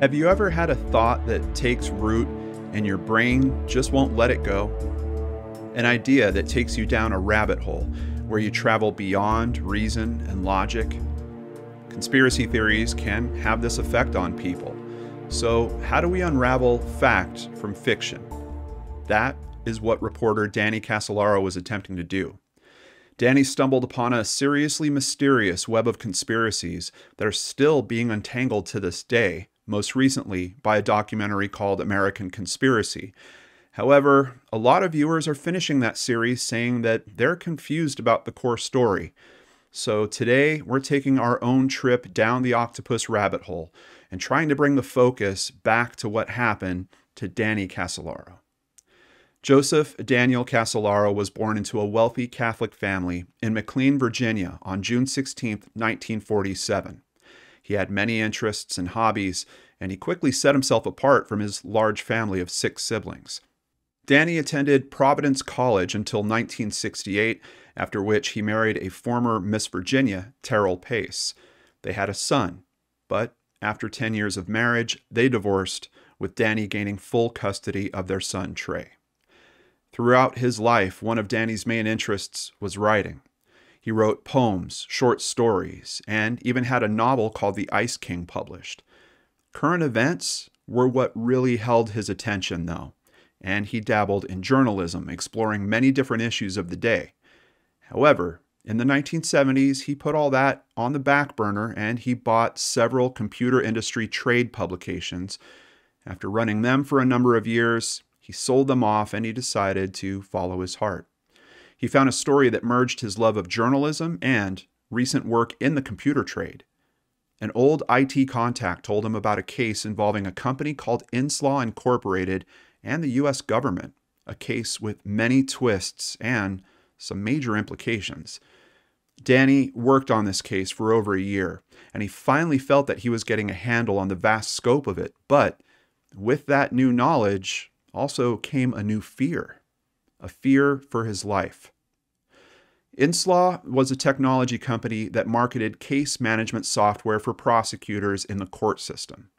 Have you ever had a thought that takes root and your brain just won't let it go? An idea that takes you down a rabbit hole where you travel beyond reason and logic? Conspiracy theories can have this effect on people. So how do we unravel fact from fiction? That is what reporter Danny Casolaro was attempting to do. Danny stumbled upon a seriously mysterious web of conspiracies that are still being untangled to this day, most recently by a documentary called American Conspiracy. However, a lot of viewers are finishing that series saying that they're confused about the core story. So today, we're taking our own trip down the octopus rabbit hole and trying to bring the focus back to what happened to Danny Casolaro. Joseph Daniel Casolaro was born into a wealthy Catholic family in McLean, Virginia on June 16, 1947. He had many interests and hobbies, and he quickly set himself apart from his large family of 6 siblings. Danny attended Providence College until 1968, after which he married a former Miss Virginia, Terrell Pace. They had a son, but after 10 years of marriage, they divorced, with Danny gaining full custody of their son, Trey. Throughout his life, one of Danny's main interests was writing. He wrote poems, short stories, and even had a novel called The Ice King published. Current events were what really held his attention, though, and he dabbled in journalism, exploring many different issues of the day. However, in the 1970s, he put all that on the back burner and he bought several computer industry trade publications. After running them for a number of years, he sold them off and he decided to follow his heart. He found a story that merged his love of journalism and recent work in the computer trade. An old IT contact told him about a case involving a company called Inslaw Incorporated and the U.S. government, a case with many twists and some major implications. Danny worked on this case for over a year, and he finally felt that he was getting a handle on the vast scope of it, but with that new knowledge also came a new fear, a fear for his life. Inslaw was a technology company that marketed case management software for prosecutors in the court system.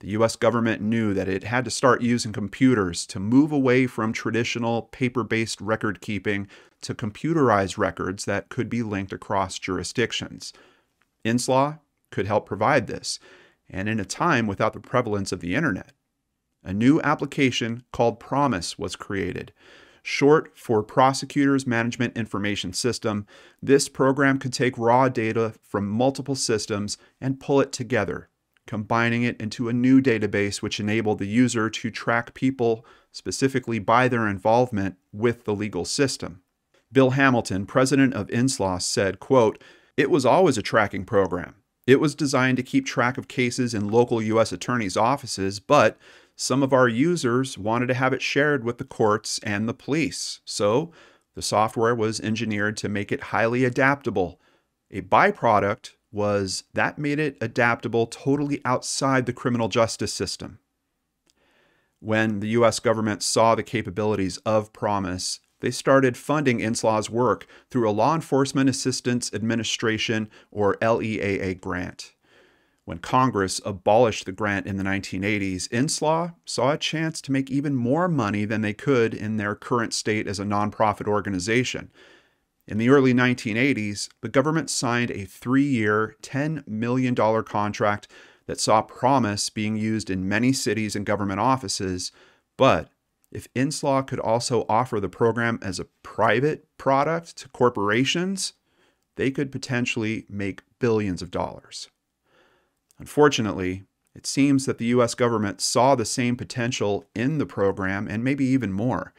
The U.S. government knew that it had to start using computers to move away from traditional paper-based record keeping to computerized records that could be linked across jurisdictions. Inslaw could help provide this, and in a time without the prevalence of the internet. A new application called Promise was created. Short for Prosecutors Management Information System, this program could take raw data from multiple systems and pull it together, combining it into a new database which enabled the user to track people specifically by their involvement with the legal system. Bill Hamilton, president of Inslaw, said, quote, "It was always a tracking program. It was designed to keep track of cases in local U.S. attorneys' offices, but some of our users wanted to have it shared with the courts and the police. So the software was engineered to make it highly adaptable. A byproduct was that made it adaptable totally outside the criminal justice system." When the U.S. government saw the capabilities of Promise, they started funding Inslaw's work through a Law Enforcement Assistance Administration, or LEAA, grant. When Congress abolished the grant in the 1980s, Inslaw saw a chance to make even more money than they could in their current state as a nonprofit organization. In the early 1980s, the government signed a 3-year, $10 million contract that saw Promise being used in many cities and government offices. But if Inslaw could also offer the program as a private product to corporations, they could potentially make billions of dollars. Unfortunately, it seems that the U.S. government saw the same potential in the program and maybe even more.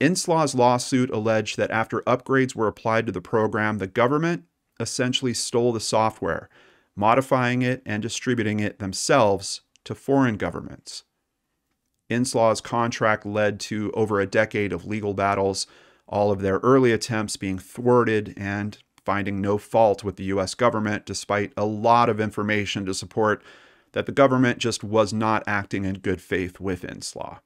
Inslaw's lawsuit alleged that after upgrades were applied to the program, the government essentially stole the software, modifying it and distributing it themselves to foreign governments. Inslaw's contract led to over a decade of legal battles, all of their early attempts being thwarted and finding no fault with the U.S. government, despite a lot of information to support that the government just was not acting in good faith with Inslaw.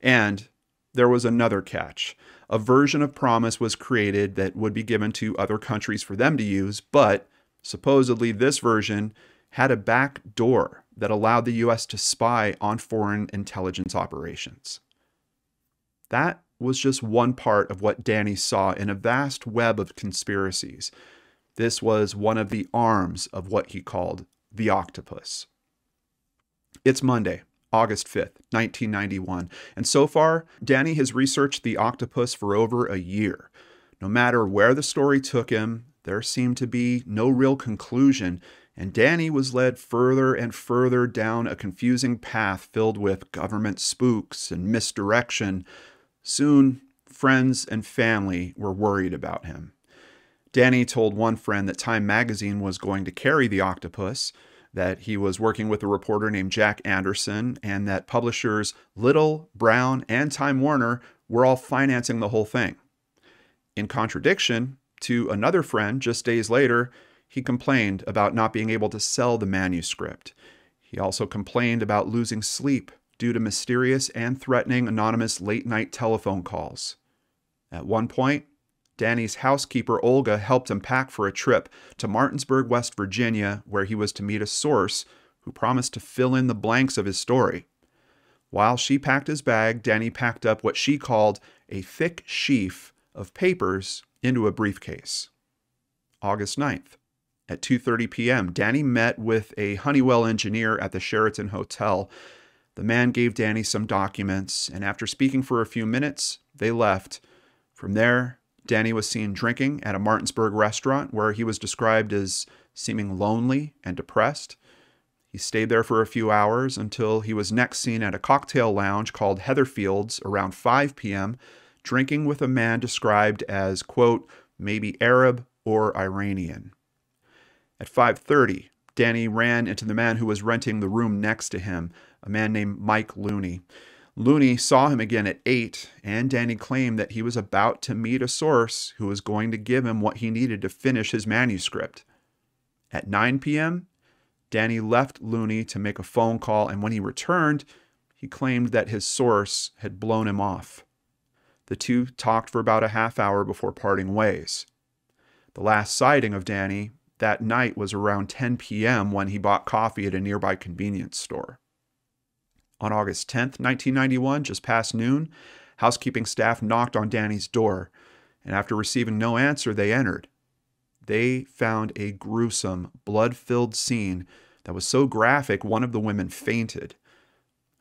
And there was another catch. A version of Promise was created that would be given to other countries for them to use, but supposedly this version had a back door that allowed the U.S. to spy on foreign intelligence operations. That was just one part of what Danny saw in a vast web of conspiracies. This was one of the arms of what he called the octopus. It's Monday, August 5th, 1991, and so far, Danny has researched the octopus for over a year. No matter where the story took him, there seemed to be no real conclusion, and Danny was led further and further down a confusing path filled with government spooks and misdirection. Soon, friends and family were worried about him. Danny told one friend that Time magazine was going to carry The Octopus, that he was working with a reporter named Jack Anderson, and that publishers Little, Brown, and Time Warner were all financing the whole thing. In contradiction to another friend, just days later, he complained about not being able to sell the manuscript. He also complained about losing sleep due to mysterious and threatening anonymous late-night telephone calls. At one point, Danny's housekeeper Olga helped him pack for a trip to Martinsburg, West Virginia, where he was to meet a source who promised to fill in the blanks of his story. While she packed his bag, Danny packed up what she called a thick sheaf of papers into a briefcase. August 9th. At 2:30 p.m., Danny met with a Honeywell engineer at the Sheraton Hotel. The man gave Danny some documents, and after speaking for a few minutes, they left. From there, Danny was seen drinking at a Martinsburg restaurant where he was described as seeming lonely and depressed. He stayed there for a few hours until he was next seen at a cocktail lounge called Heatherfields around 5 p.m., drinking with a man described as, quote, maybe Arab or Iranian. At 5:30, Danny ran into the man who was renting the room next to him, a man named Mike Looney. Looney saw him again at 8, and Danny claimed that he was about to meet a source who was going to give him what he needed to finish his manuscript. At 9 p.m., Danny left Looney to make a phone call, and when he returned, he claimed that his source had blown him off. The two talked for about a half hour before parting ways. The last sighting of Danny that night was around 10 p.m. when he bought coffee at a nearby convenience store. On August 10th, 1991, just past noon, housekeeping staff knocked on Danny's door, and after receiving no answer, they entered. They found a gruesome, blood-filled scene that was so graphic one of the women fainted.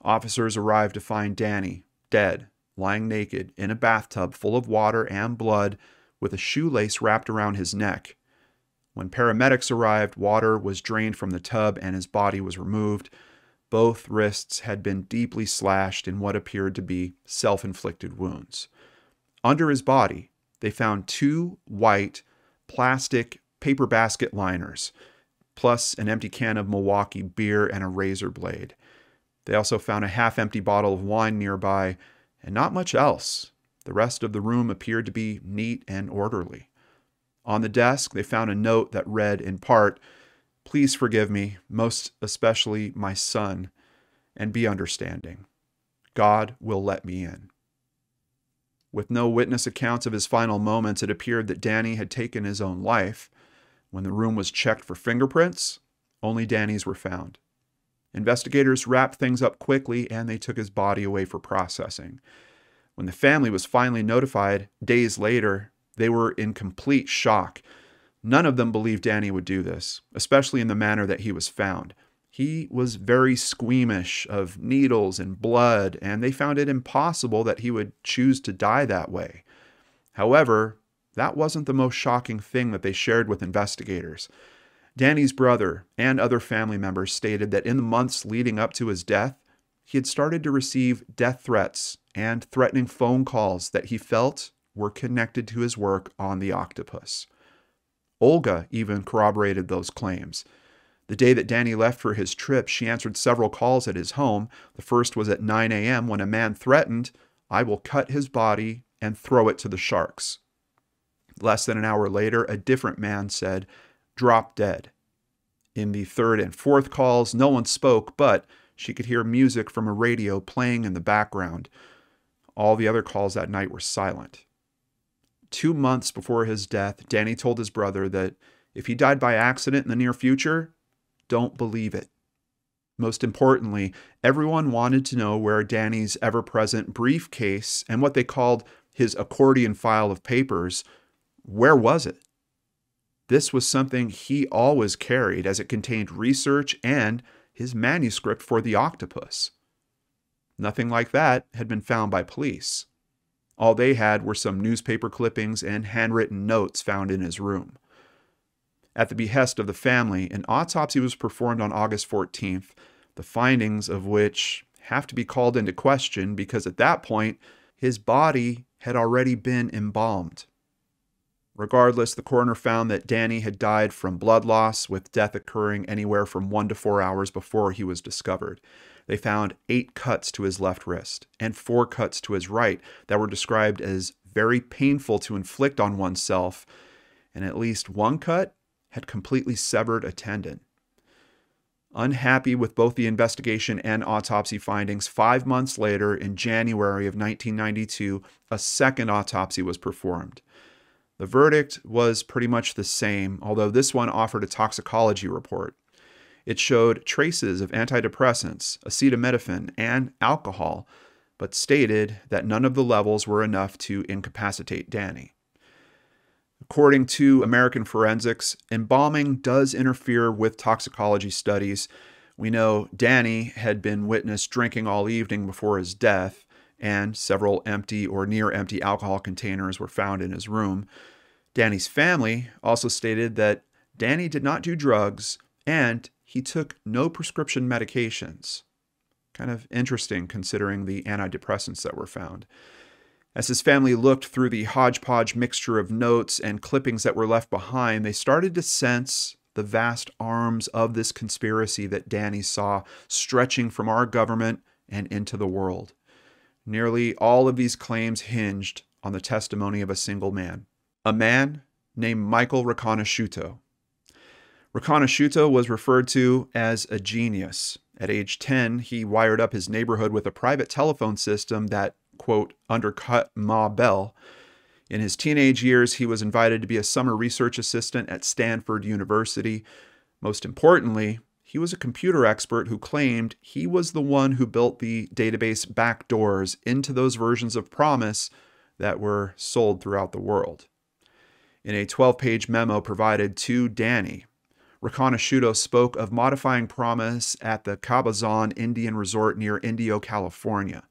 Officers arrived to find Danny, dead, lying naked, in a bathtub full of water and blood, with a shoelace wrapped around his neck. When paramedics arrived, water was drained from the tub and his body was removed. Both wrists had been deeply slashed in what appeared to be self-inflicted wounds. Under his body, they found 2 white plastic paper basket liners, plus an empty can of Milwaukee beer and a razor blade. They also found a half-empty bottle of wine nearby, and not much else. The rest of the room appeared to be neat and orderly. On the desk, they found a note that read, in part, "Please forgive me, most especially my son, and be understanding. God will let me in." With no witness accounts of his final moments, it appeared that Danny had taken his own life. When the room was checked for fingerprints, only Danny's were found. Investigators wrapped things up quickly, and they took his body away for processing. When the family was finally notified, days later, they were in complete shock. None of them believed Danny would do this, especially in the manner that he was found. He was very squeamish of needles and blood, and they found it impossible that he would choose to die that way. However, that wasn't the most shocking thing that they shared with investigators. Danny's brother and other family members stated that in the months leading up to his death, he had started to receive death threats and threatening phone calls that he felt were connected to his work on The Octopus. Olga even corroborated those claims. The day that Danny left for his trip, she answered several calls at his home. The first was at 9 a.m. when a man threatened, "I will cut his body and throw it to the sharks." Less than an hour later, a different man said, "Drop dead." In the third and fourth calls, no one spoke, but she could hear music from a radio playing in the background. All the other calls that night were silent. 2 months before his death, Danny told his brother that if he died by accident in the near future, don't believe it. Most importantly, everyone wanted to know where Danny's ever-present briefcase and what they called his accordion file of papers, where was it? This was something he always carried, as it contained research and his manuscript for The Octopus. Nothing like that had been found by police. All they had were some newspaper clippings and handwritten notes found in his room. At the behest of the family, an autopsy was performed on August 14th, the findings of which have to be called into question because at that point, his body had already been embalmed. Regardless, the coroner found that Danny had died from blood loss, with death occurring anywhere from 1 to 4 hours before he was discovered. They found 8 cuts to his left wrist and 4 cuts to his right that were described as very painful to inflict on oneself, and at least 1 cut had completely severed a tendon. Unhappy with both the investigation and autopsy findings, 5 months later, in January of 1992, a second autopsy was performed. The verdict was pretty much the same, although this one offered a toxicology report. It showed traces of antidepressants, acetaminophen, and alcohol, but stated that none of the levels were enough to incapacitate Danny. According to American Forensics, embalming does interfere with toxicology studies. We know Danny had been witnessed drinking all evening before his death, and several empty or near-empty alcohol containers were found in his room. Danny's family also stated that Danny did not do drugs, and he took no prescription medications. Kind of interesting considering the antidepressants that were found. As his family looked through the hodgepodge mixture of notes and clippings that were left behind, they started to sense the vast arms of this conspiracy that Danny saw stretching from our government and into the world. Nearly all of these claims hinged on the testimony of a single man, a man named Michael Riconosciuto. Riconosciuto was referred to as a genius. At age 10, he wired up his neighborhood with a private telephone system that, quote, undercut Ma Bell. In his teenage years, he was invited to be a summer research assistant at Stanford University. Most importantly, he was a computer expert who claimed he was the one who built the database backdoors into those versions of Promise that were sold throughout the world. In a 12-page memo provided to Danny, Riconosciuto spoke of modifying Promise at the Cabazon Indian Resort near Indio, California.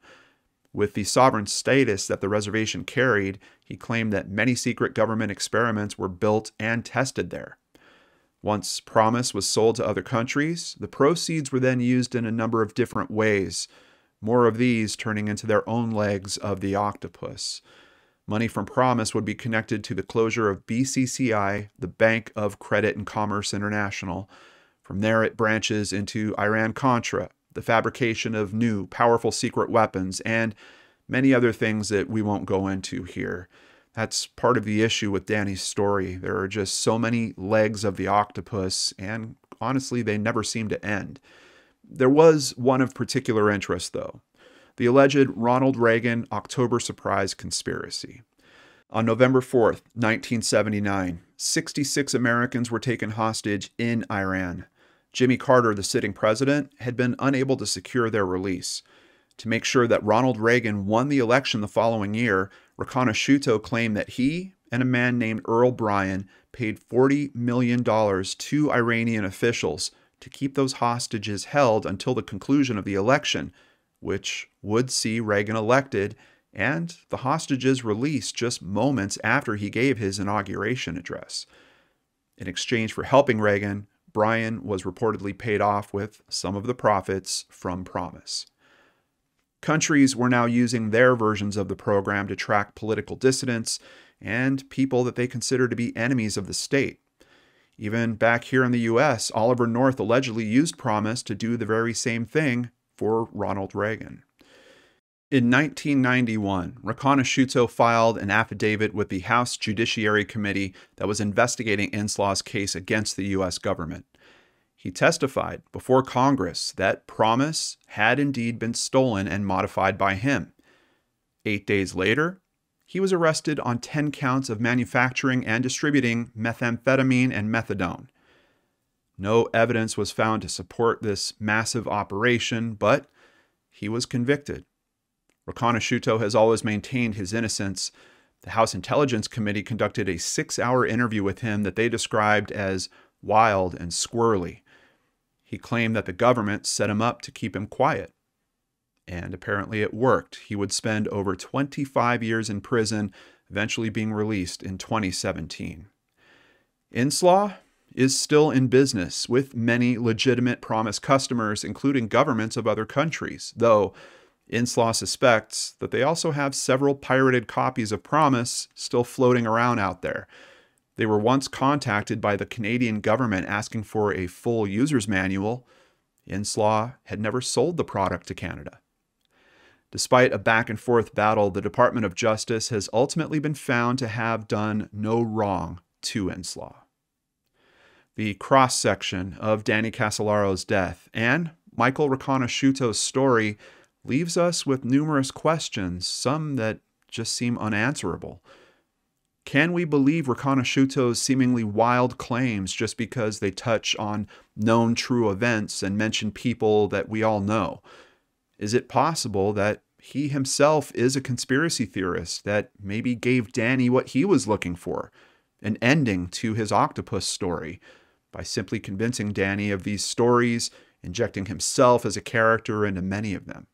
With the sovereign status that the reservation carried, he claimed that many secret government experiments were built and tested there. Once Promise was sold to other countries, the proceeds were then used in a number of different ways, more of these turning into their own legs of the octopus. Money from Promise would be connected to the closure of BCCI, the Bank of Credit and Commerce International. From there, it branches into Iran-Contra, the fabrication of new, powerful secret weapons, and many other things that we won't go into here. That's part of the issue with Danny's story. There are just so many legs of the octopus, and honestly, they never seem to end. There was one of particular interest, though: the alleged Ronald Reagan October Surprise Conspiracy. On November 4th, 1979, 66 Americans were taken hostage in Iran. Jimmy Carter, the sitting president, had been unable to secure their release. To make sure that Ronald Reagan won the election the following year, Riconosciuto claimed that he and a man named Earl Brian paid $40 million to Iranian officials to keep those hostages held until the conclusion of the election, which would see Reagan elected and the hostages released just moments after he gave his inauguration address. In exchange for helping Reagan, Brian was reportedly paid off with some of the profits from Promise. Countries were now using their versions of the program to track political dissidents and people that they consider to be enemies of the state. Even back here in the U.S., Oliver North allegedly used Promise to do the very same thing for Ronald Reagan. In 1991, Riconosciuto filed an affidavit with the House Judiciary Committee that was investigating Inslaw's case against the U.S. government. He testified before Congress that Promise had indeed been stolen and modified by him. 8 days later, he was arrested on 10 counts of manufacturing and distributing methamphetamine and methadone. No evidence was found to support this massive operation, but he was convicted. Riconosciuto has always maintained his innocence. The House Intelligence Committee conducted a 6-hour interview with him that they described as wild and squirrely. He claimed that the government set him up to keep him quiet. And apparently it worked. He would spend over 25 years in prison, eventually being released in 2017. Inslaw is still in business with many legitimate Promise customers, including governments of other countries, though Inslaw suspects that they also have several pirated copies of Promise still floating around out there. They were once contacted by the Canadian government asking for a full user's manual. Inslaw had never sold the product to Canada. Despite a back-and-forth battle, the Department of Justice has ultimately been found to have done no wrong to Inslaw. The cross-section of Danny Casolaro's death and Michael Riconosciuto's story leaves us with numerous questions, some that just seem unanswerable. Can we believe Riconosciuto's seemingly wild claims just because they touch on known true events and mention people that we all know? Is it possible that he himself is a conspiracy theorist that maybe gave Danny what he was looking for, an ending to his octopus story, by simply convincing Danny of these stories, injecting himself as a character into many of them?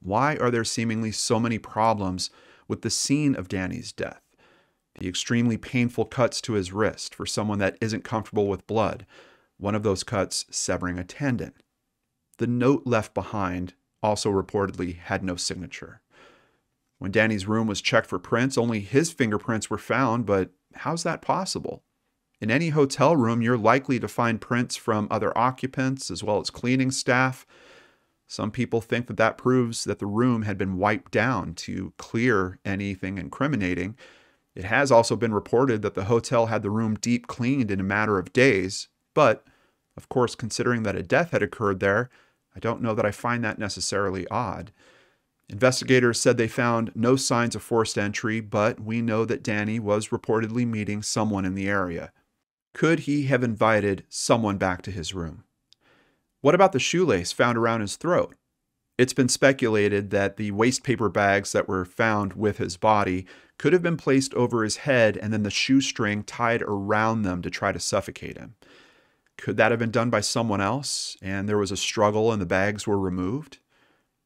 Why are there seemingly so many problems with the scene of Danny's death? The extremely painful cuts to his wrist for someone that isn't comfortable with blood, one of those cuts severing a tendon. The note left behind also reportedly had no signature. When Danny's room was checked for prints, only his fingerprints were found, but how's that possible? In any hotel room, you're likely to find prints from other occupants as well as cleaning staff. Some people think that that proves that the room had been wiped down to clear anything incriminating. It has also been reported that the hotel had the room deep cleaned in a matter of days, but of course, considering that a death had occurred there, I don't know that I find that necessarily odd. Investigators said they found no signs of forced entry, but we know that Danny was reportedly meeting someone in the area. Could he have invited someone back to his room? What about the shoelace found around his throat? It's been speculated that the waste paper bags that were found with his body could have been placed over his head and then the shoestring tied around them to try to suffocate him. Could that have been done by someone else and there was a struggle and the bags were removed?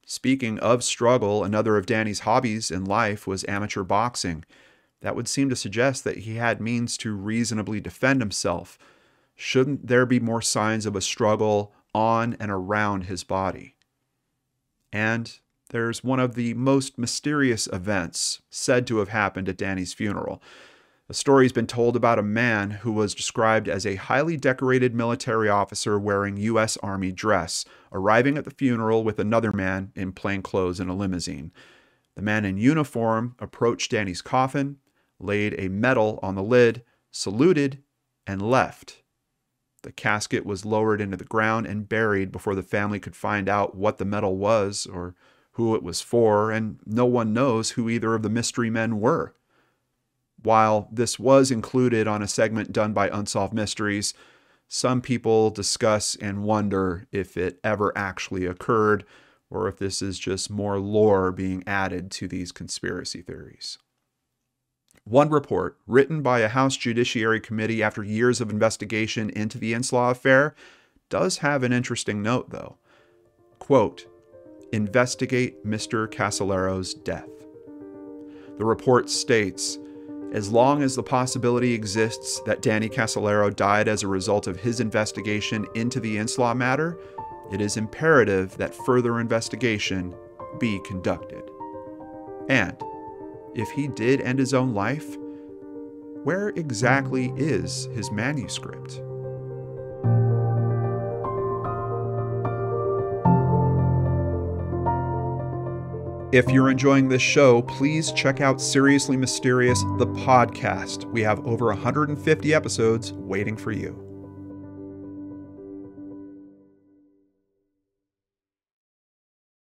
Speaking of struggle, another of Danny's hobbies in life was amateur boxing. That would seem to suggest that he had means to reasonably defend himself. Shouldn't there be more signs of a struggle on and around his body? And there's one of the most mysterious events said to have happened at Danny's funeral. A story's been told about a man who was described as a highly decorated military officer wearing U.S. Army dress, arriving at the funeral with another man in plain clothes in a limousine. The man in uniform approached Danny's coffin, laid a medal on the lid, saluted, and left. The casket was lowered into the ground and buried before the family could find out what the medal was or who it was for, and no one knows who either of the mystery men were. While this was included on a segment done by Unsolved Mysteries, some people discuss and wonder if it ever actually occurred or if this is just more lore being added to these conspiracy theories. One report, written by a House Judiciary Committee after years of investigation into the Inslaw affair, does have an interesting note, though. Quote, "Investigate Mr. Casolaro's death." The report states, "As long as the possibility exists that Danny Casolaro died as a result of his investigation into the Inslaw matter, it is imperative that further investigation be conducted." And if he did end his own life, where exactly is his manuscript? If you're enjoying this show, please check out Seriously Mysterious, the podcast. We have over 150 episodes waiting for you.